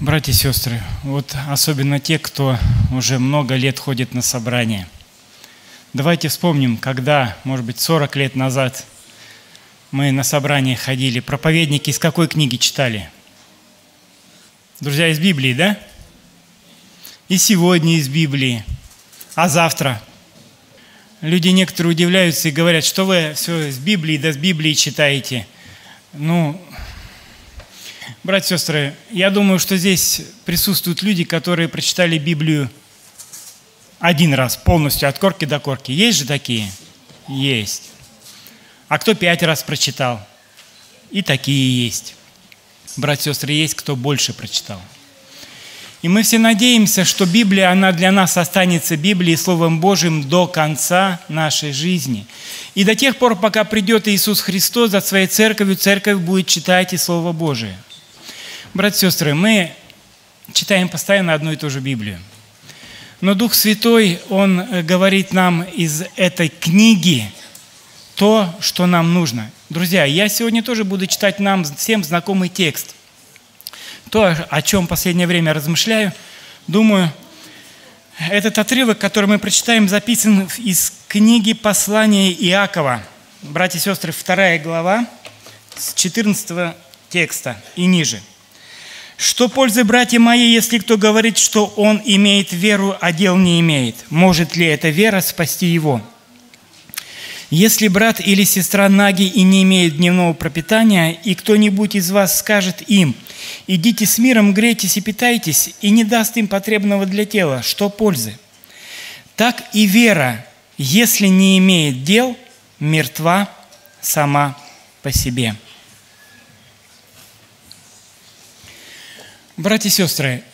Братья и сестры, вот особенно те, кто уже много лет ходит на собрания. Давайте вспомним, когда, может быть, 40 лет назад мы на собрания ходили. Проповедники из какой книги читали? Друзья, из Библии, да? И сегодня из Библии. А завтра? Люди некоторые удивляются и говорят, что вы все из Библии, да с Библии читаете. Ну... Братья и сестры, я думаю, что здесь присутствуют люди, которые прочитали Библию один раз, полностью, от корки до корки. Есть же такие? Есть. А кто 5 раз прочитал? И такие есть. Братья и сестры, есть кто больше прочитал. И мы все надеемся, что Библия, она для нас останется Библией, Словом Божьим до конца нашей жизни. И до тех пор, пока придет Иисус Христос за своей церковью, церковь будет читать и Слово Божие. Братья и сестры, мы читаем постоянно одну и ту же Библию. Но Дух Святой, Он говорит нам из этой книги то, что нам нужно. Друзья, я сегодня тоже буду читать нам всем знакомый текст. То, о чем в последнее время размышляю, думаю, этот отрывок, который мы прочитаем, записан из книги послания Иакова. Братья и сестры, 2 глава, с 14 текста и ниже. «Что пользы, братья мои, если кто говорит, что он имеет веру, а дел не имеет? Может ли эта вера спасти его? Если брат или сестра наги и не имеют дневного пропитания, и кто-нибудь из вас скажет им, идите с миром, грейтесь и питайтесь, и не даст им потребного для тела, что пользы? Так и вера, если не имеет дел, мертва сама по себе». Братья и сестры,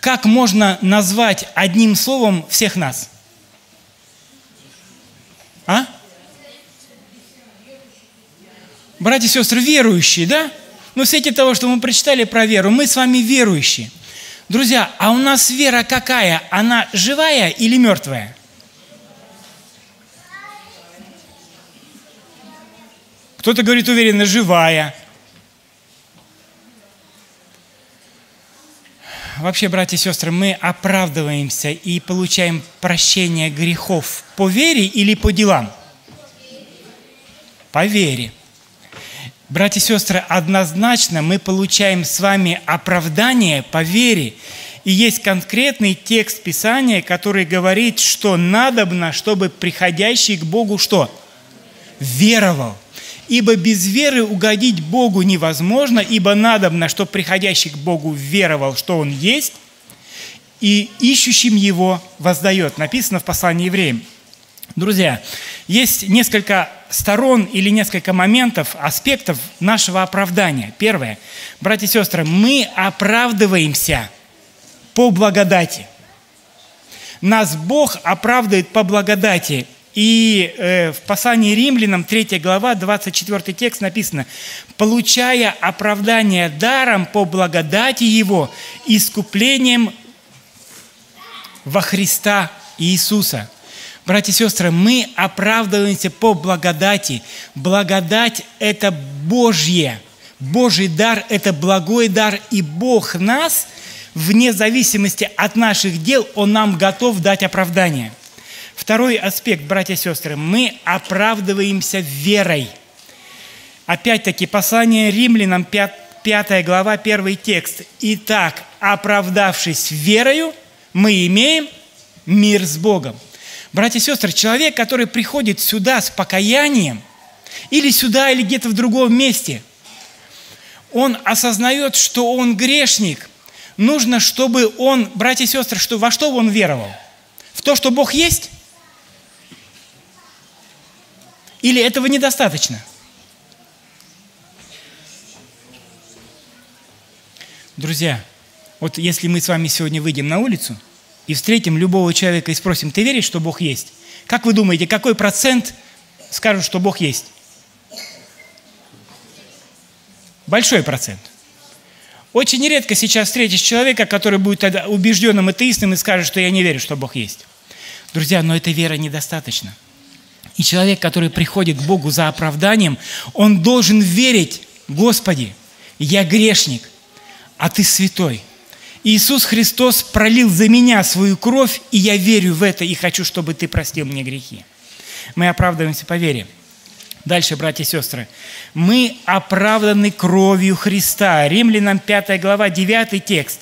как можно назвать одним словом всех нас? А? Братья и сестры, верующие, да? Ну, в свете того, что мы прочитали про веру, мы с вами верующие. Друзья, а у нас вера какая? Она живая или мертвая? Кто-то говорит уверенно, живая. Вообще, братья и сестры, мы оправдываемся и получаем прощение грехов по вере или по делам? По вере. Братья и сестры, однозначно мы получаем с вами оправдание по вере. И есть конкретный текст Писания, который говорит, что надобно, чтобы приходящий к Богу что? Веровал. Ибо без веры угодить Богу невозможно, ибо надобно, чтобы приходящий к Богу веровал, что Он есть, и ищущим Его воздает. Написано в послании евреям. Друзья, есть несколько сторон или несколько моментов, аспектов нашего оправдания. Первое. Братья и сестры, мы оправдываемся по благодати. Нас Бог оправдывает по благодати. И в послании Римлянам, 3 глава, 24 текст написано: «Получая оправдание даром по благодати Его, искуплением во Христа Иисуса». Братья и сестры, мы оправдываемся по благодати. Благодать – это Божье. Божий дар – это благой дар. И Бог нас, вне зависимости от наших дел, Он нам готов дать оправдание. Второй аспект, братья и сестры, мы оправдываемся верой. Опять-таки, послание Римлянам, 5 глава, 1 текст. «Итак, оправдавшись верою, мы имеем мир с Богом». Братья и сестры, человек, который приходит сюда с покаянием, или сюда, или где-то в другом месте, он осознает, что он грешник. Нужно, чтобы он, братья и сестры, во что он веровал? В то, что Бог есть? Или этого недостаточно? Друзья, вот если мы с вами сегодня выйдем на улицу и встретим любого человека и спросим, ты веришь, что Бог есть? Как вы думаете, какой процент скажут, что Бог есть? Большой процент. Очень редко сейчас встретишь человека, который будет убежденным атеистом и скажет, что я не верю, что Бог есть. Друзья, но этой веры недостаточно. И человек, который приходит к Богу за оправданием, он должен верить: «Господи, я грешник, а Ты святой. Иисус Христос пролил за меня свою кровь, и я верю в это, и хочу, чтобы ты простил мне грехи. Мы оправдываемся по вере. Дальше, братья и сестры. Мы оправданы кровью Христа. Римлянам 5 глава, 9 текст.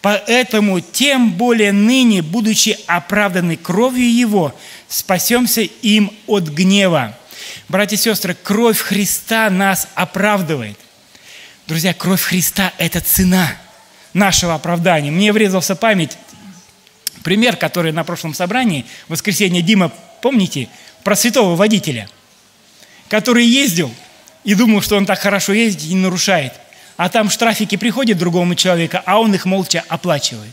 Поэтому тем более ныне, будучи оправданы кровью Его, спасемся им от гнева. Братья и сестры, кровь Христа нас оправдывает. Друзья, кровь Христа – это цена нашего оправдания. Мне врезался в память пример, который на прошлом собрании, в воскресенье, Дима, помните, про святого водителя, который ездил и думал, что он так хорошо ездит и не нарушает. А там штрафики приходят другому человеку, а он их молча оплачивает.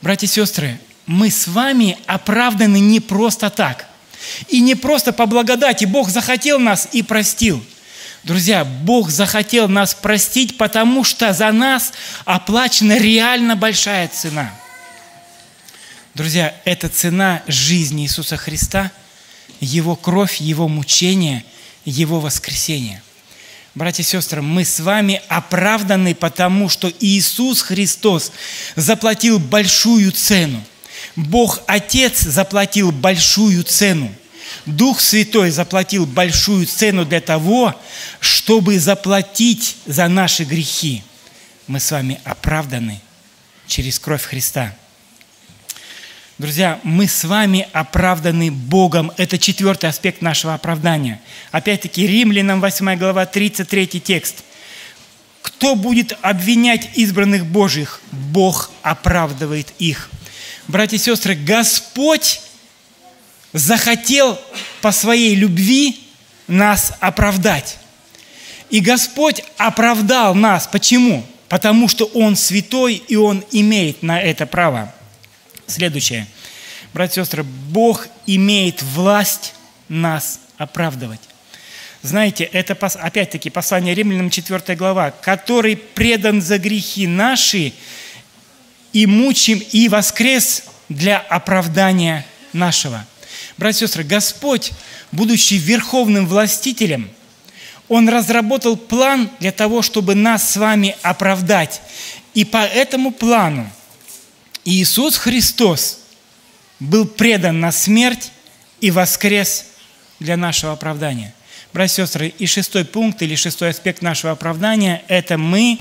Братья и сестры, мы с вами оправданы не просто так. И не просто по благодати. Бог захотел нас и простил. Друзья, Бог захотел нас простить, потому что за нас оплачена реально большая цена. Друзья, это цена жизни Иисуса Христа, Его кровь, Его мучение, Его воскресение. Братья и сестры, мы с вами оправданы, потому что Иисус Христос заплатил большую цену. Бог Отец заплатил большую цену. Дух Святой заплатил большую цену для того, чтобы заплатить за наши грехи. Мы с вами оправданы через кровь Христа. Друзья, мы с вами оправданы Богом. Это четвертый аспект нашего оправдания. Опять-таки, Римлянам 8 глава, 33 текст. «Кто будет обвинять избранных Божьих? Бог оправдывает их». Братья и сестры, Господь захотел по своей любви нас оправдать. И Господь оправдал нас. Почему? Потому что Он святой, и Он имеет на это право. Следующее. Братья и сестры, Бог имеет власть нас оправдывать. Знаете, это опять-таки послание Римлянам 4 глава. «Который предан за грехи наши и мучим, и воскрес для оправдания нашего». Братья и сестры, Господь, будучи верховным властителем, Он разработал план для того, чтобы нас с вами оправдать. И по этому плану Иисус Христос был предан на смерть и воскрес для нашего оправдания. Братья и сестры, и шестой пункт или шестой аспект нашего оправдания – это мы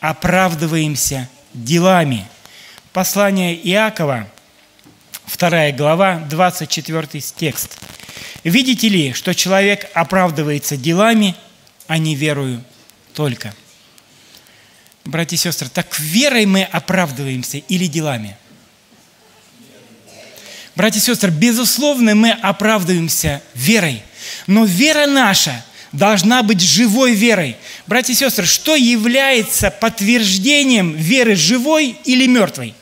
оправдываемся делами. Послание Иакова, 2 глава, 24 текст. «Видите ли, что человек оправдывается делами, а не верою только». Братья и сестры, так верой мы оправдываемся или делами? Братья и сестры, безусловно, мы оправдываемся верой. Но вера наша должна быть живой верой. Братья и сестры, что является подтверждением веры живой или мертвой?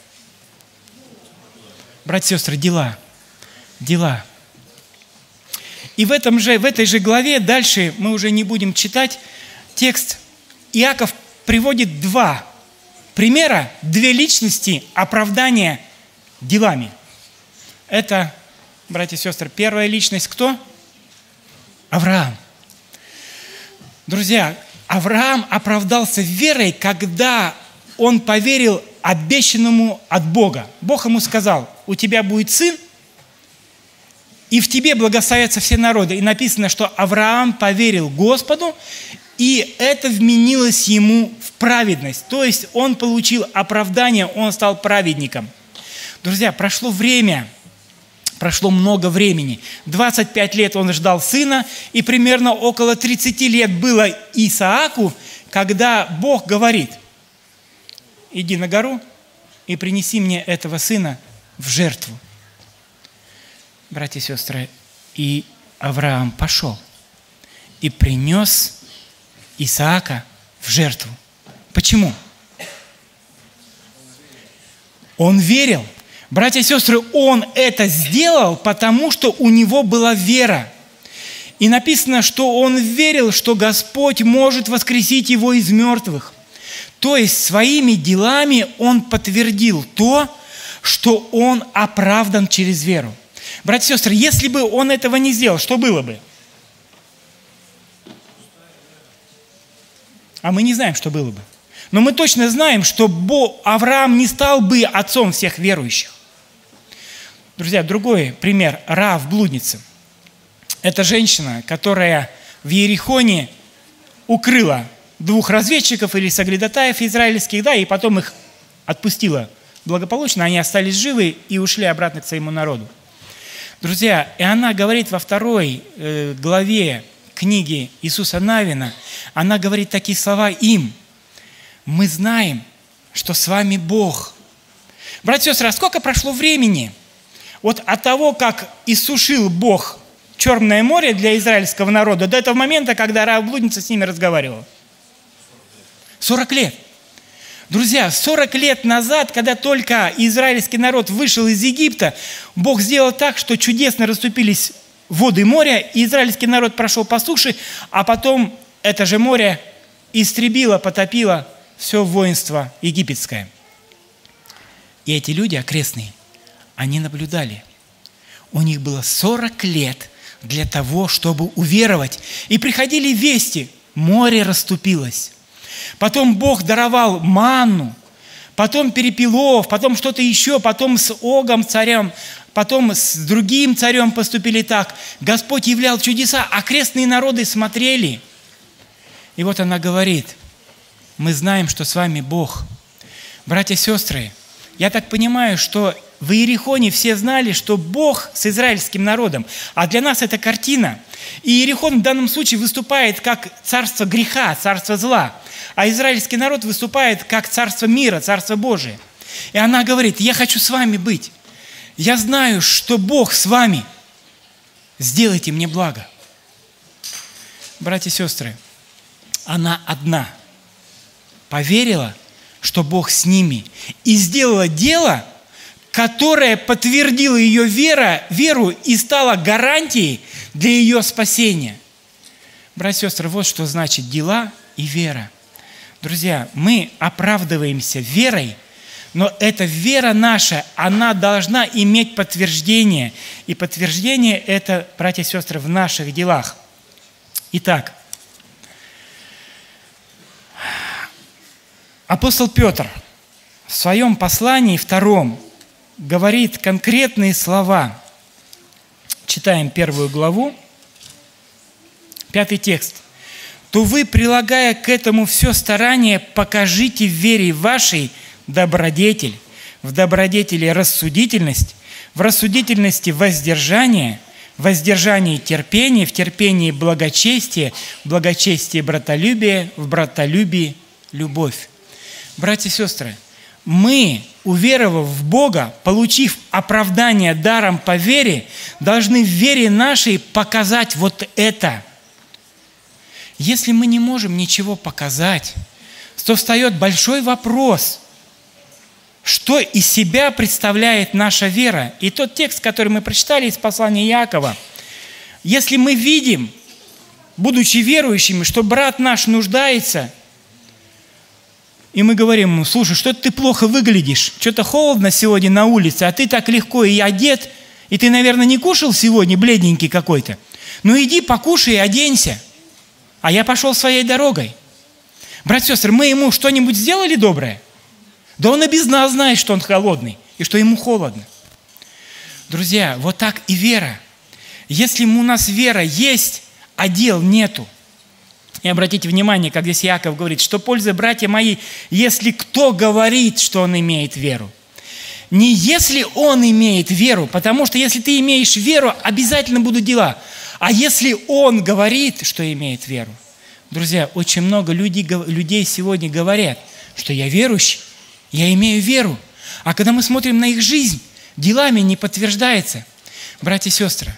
Братья и сестры, дела. Дела. И в этой же главе дальше мы уже не будем читать текст. Иаков приводит два примера, две личности оправдания делами. Это, братья и сестры, первая личность кто? Авраам. Друзья, Авраам оправдался верой, когда он поверил обещанному от Бога. Бог ему сказал: у тебя будет сын, и в тебе благословятся все народы. И написано, что Авраам поверил Господу, и это вменилось ему в праведность. То есть он получил оправдание, он стал праведником. Друзья, прошло время, прошло много времени. 25 лет он ждал сына, и примерно около 30 лет было Исааку, когда Бог говорит: иди на гору и принеси мне этого сына в жертву. Братья и сестры, и Авраам пошел и принес Исаака в жертву. Почему? Он верил. Братья и сестры, он это сделал, потому что у него была вера. И написано, что он верил, что Господь может воскресить его из мертвых. То есть своими делами он подтвердил то, что он оправдан через веру. Братья и сестры, если бы он этого не сделал, что было бы? А мы не знаем, что было бы. Но мы точно знаем, что Авраам не стал бы отцом всех верующих. Друзья, другой пример. Раав, блудница. Это женщина, которая в Иерихоне укрыла двух разведчиков или соглядатаев израильских, да, и потом их отпустила благополучно. Они остались живы и ушли обратно к своему народу. Друзья, и она говорит во 2 главе книги Иисуса Навина, она говорит такие слова им. «Мы знаем, что с вами Бог». Братья и сестры, а сколько прошло времени вот от того, как иссушил Бог Черное море для израильского народа, до этого момента, когда Раав блудница с ними разговаривала? 40 лет. Друзья, 40 лет назад, когда только израильский народ вышел из Египта, Бог сделал так, что чудесно расступились воды моря, и израильский народ прошел по суше, а потом это же море истребило, потопило все воинство египетское. И эти люди окрестные, они наблюдали. У них было 40 лет для того, чтобы уверовать. И приходили вести, море расступилось. Потом Бог даровал манну, потом перепелов, потом что-то еще, потом с Огом царем, потом с другим царем поступили так. Господь являл чудеса, а окрестные народы смотрели. И вот она говорит: мы знаем, что с вами Бог. Братья и сестры, я так понимаю, что в Иерихоне все знали, что Бог с израильским народом, а для нас это картина. И Иерихон в данном случае выступает как царство греха, царство зла, а израильский народ выступает как царство мира, царство Божие. И она говорит: я хочу с вами быть. Я знаю, что Бог с вами. Сделайте мне благо. Братья и сестры, она одна поверила, что Бог с ними, и сделала дело, которое подтвердило ее веру и стало гарантией для ее спасения. Братья и сестры, вот что значит дела и вера. Друзья, мы оправдываемся верой, но эта вера наша, она должна иметь подтверждение. И подтверждение это, братья и сестры, в наших делах. Итак, апостол Петр в своем послании 2 говорит конкретные слова. Читаем 1 главу, 5 текст. «То вы, прилагая к этому все старание, покажите в вере вашей добродетель, в добродетели рассудительность, в рассудительности воздержание, в воздержании терпение, в терпении благочестие, в благочестии братолюбие, в братолюбии любовь». Братья и сестры, мы, уверовав в Бога, получив оправдание даром по вере, должны в вере нашей показать вот это. Если мы не можем ничего показать, то встает большой вопрос, что из себя представляет наша вера. И тот текст, который мы прочитали из послания Иакова, если мы видим, будучи верующими, что брат наш нуждается, и мы говорим ему: слушай, что-то ты плохо выглядишь, что-то холодно сегодня на улице, а ты так легко и одет, и ты, наверное, не кушал сегодня, бледненький какой-то. Ну иди покушай и оденься, а я пошел своей дорогой. Братья и сестры, мы ему что-нибудь сделали доброе? Да он и без нас знает, что он холодный и что ему холодно. Друзья, вот так и вера. Если у нас вера есть, а дел нету. И обратите внимание, как здесь Иаков говорит, что польза, братья мои, если кто говорит, что он имеет веру. Не если он имеет веру, потому что если ты имеешь веру, обязательно будут дела. А если он говорит, что имеет веру. Друзья, очень много людей сегодня говорят, что я верующий, я имею веру. А когда мы смотрим на их жизнь, делами не подтверждается. Братья и сестры,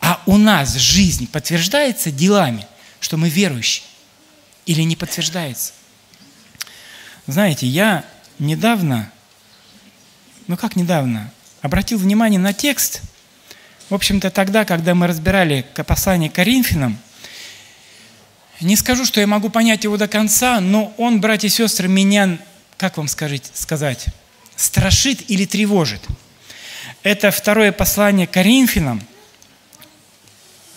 а у нас жизнь подтверждается делами, что мы верующие, или не подтверждается? Знаете, я недавно, обратил внимание на текст, в общем-то, тогда, когда мы разбирали послание к Коринфянам. Не скажу, что я могу понять его до конца, но он, братья и сестры, меня, как вам сказать, страшит или тревожит. Это 2 послание к Коринфянам,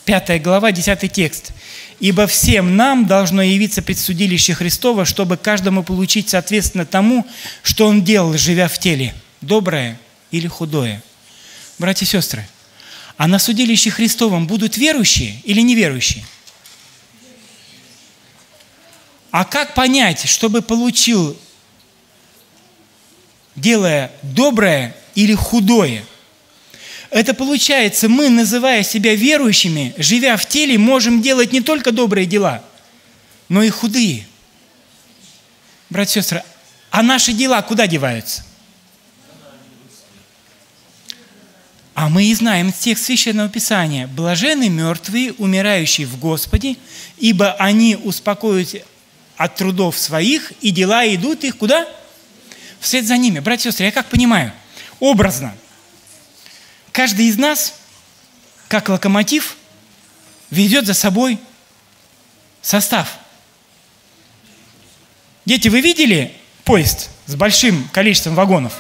5 глава, 10 текст. «Ибо всем нам должно явиться предсудилище Христово, чтобы каждому получить соответственно тому, что он делал, живя в теле, доброе или худое». Братья и сестры, а на судилище Христовом будут верующие или неверующие? А как понять, чтобы получил, делая доброе или худое? Это получается, мы, называя себя верующими, живя в теле, можем делать не только добрые дела, но и худые. Братья и сестры, а наши дела куда деваются? А мы и знаем текст Священного Писания. «Блаженны мертвые, умирающие в Господе, ибо они успокоятся от трудов своих, и дела идут их куда? Вслед за ними». Братья и сестры, я как понимаю? Образно. Каждый из нас, как локомотив, ведет за собой состав. Дети, вы видели поезд с большим количеством вагонов?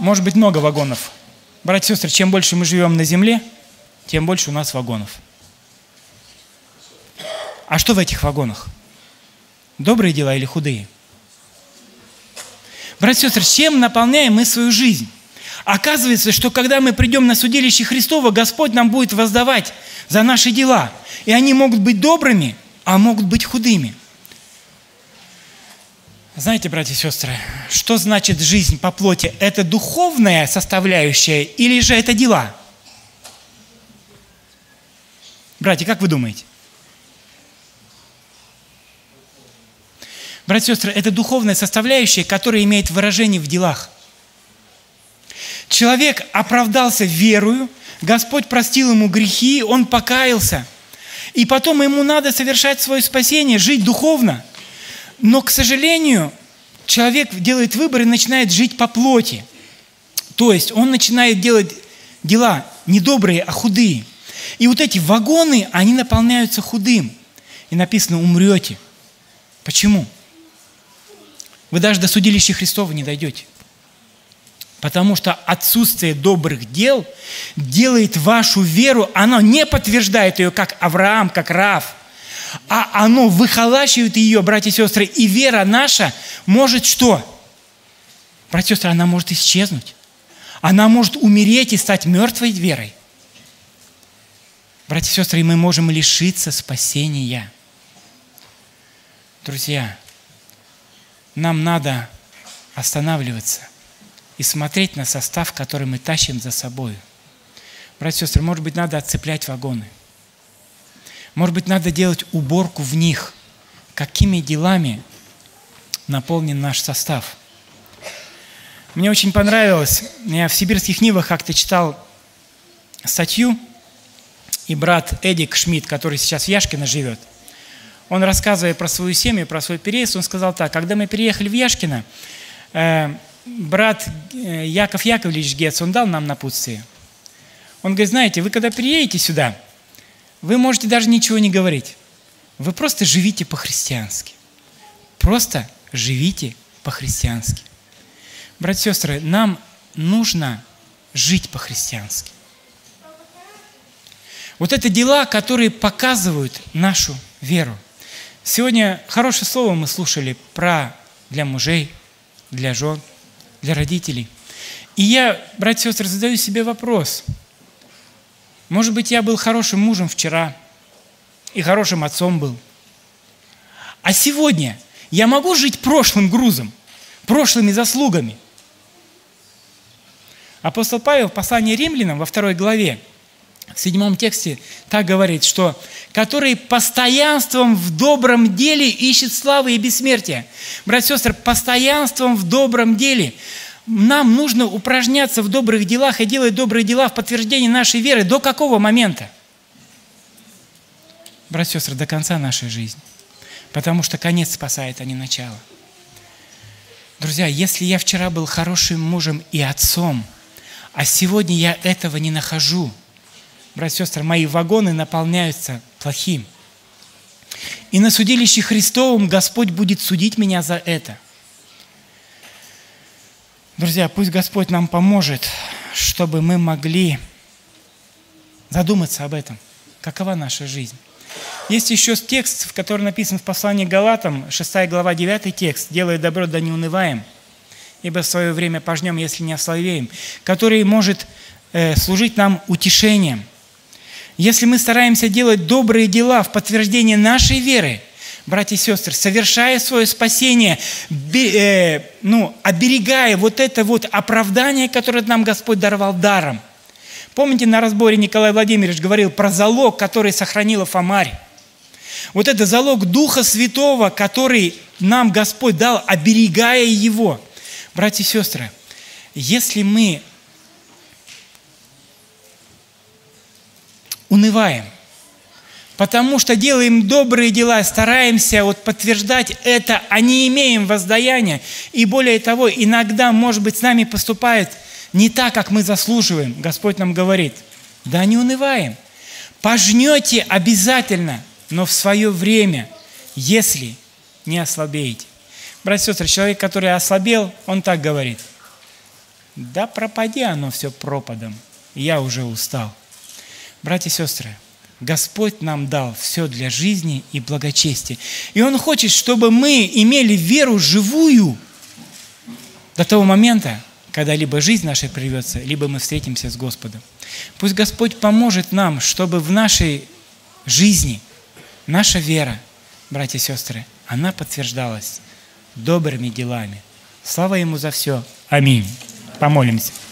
Может быть, много вагонов. Братья и сестры, чем больше мы живем на земле, тем больше у нас вагонов. А что в этих вагонах? Добрые дела или худые? Братья и сестры, чем наполняем мы свою жизнь? Оказывается, что когда мы придем на судилище Христово, Господь нам будет воздавать за наши дела. И они могут быть добрыми, а могут быть худыми. Знаете, братья и сестры, что значит жизнь по плоти? Это духовная составляющая или же это дела? Братья, как вы думаете? Братья и сестры, это духовная составляющая, которая имеет выражение в делах. Человек оправдался верою, Господь простил ему грехи, он покаялся. И потом ему надо совершать свое спасение, жить духовно. Но, к сожалению, человек делает выбор и начинает жить по плоти. То есть он начинает делать дела не добрые, а худые. И вот эти вагоны, они наполняются худым. И написано «умрете». Почему? Вы даже до судилища Христова не дойдете. Потому что отсутствие добрых дел делает вашу веру, оно не подтверждает ее, как Авраам, как Раав, а оно выхолачивает ее, братья и сестры, и вера наша может что? Братья и сестры, она может исчезнуть. Она может умереть и стать мертвой верой. Братья и сестры, мы можем лишиться спасения. Друзья, нам надо останавливаться и смотреть на состав, который мы тащим за собой. Братья и сестры, может быть, надо отцеплять вагоны. Может быть, надо делать уборку в них. Какими делами наполнен наш состав? Мне очень понравилось. Я в «Сибирских Нивах» как-то читал статью, и брат Эдик Шмидт, который сейчас в Яшкино живет, он, рассказывая про свою семью, про свой переезд, он сказал так: когда мы переехали в Яшкино, брат Яков Яковлевич Гетц, он дал нам напутствие. Он говорит: знаете, вы когда переедете сюда, вы можете даже ничего не говорить. Вы просто живите по-христиански. Просто живите по-христиански. Братья и сестры, нам нужно жить по-христиански. Вот это дела, которые показывают нашу веру. Сегодня хорошее слово мы слушали про для мужей, для жен, для родителей. И я, братья и сестры, задаю себе вопрос. Может быть, я был хорошим мужем вчера и хорошим отцом был. А сегодня я могу жить прошлым грузом, прошлыми заслугами? Апостол Павел в послании римлянам во 2 главе, в 7 тексте так говорит, что «которые постоянством в добром деле ищут славы и бессмертия». Братья и сестры, постоянством в добром деле. Нам нужно упражняться в добрых делах и делать добрые дела в подтверждении нашей веры. До какого момента? Братья и сестры, до конца нашей жизни. Потому что конец спасает, а не начало. Друзья, если я вчера был хорошим мужем и отцом, а сегодня я этого не нахожу, братья и сестры, мои вагоны наполняются плохим. И на судилище Христовом Господь будет судить меня за это. Друзья, пусть Господь нам поможет, чтобы мы могли задуматься об этом. Какова наша жизнь? Есть еще текст, который написан в послании к Галатам, 6 глава, 9 текст. «Делая добро, да не унываем, ибо в свое время пожнем, если не ослабеем», который может служить нам утешением. Если мы стараемся делать добрые дела в подтверждение нашей веры, братья и сестры, совершая свое спасение, оберегая вот это вот оправдание, которое нам Господь даровал даром. Помните, на разборе Николай Владимирович говорил про залог, который сохранила Фамарь. Вот это залог Духа Святого, который нам Господь дал, оберегая его. Братья и сестры, если мы унываем, потому что делаем добрые дела, стараемся вот подтверждать это, а не имеем воздаяние, и более того, иногда, может быть, с нами поступает не так, как мы заслуживаем. Господь нам говорит: да не унываем, пожнете обязательно, но в свое время, если не ослабеете. Братья и сестры, человек, который ослабел, он так говорит: да пропади оно все пропадом, я уже устал. Братья и сестры, Господь нам дал все для жизни и благочестия. И Он хочет, чтобы мы имели веру живую до того момента, когда либо жизнь наша прервется, либо мы встретимся с Господом. Пусть Господь поможет нам, чтобы в нашей жизни наша вера, братья и сестры, она подтверждалась добрыми делами. Слава Ему за все. Аминь. Помолимся.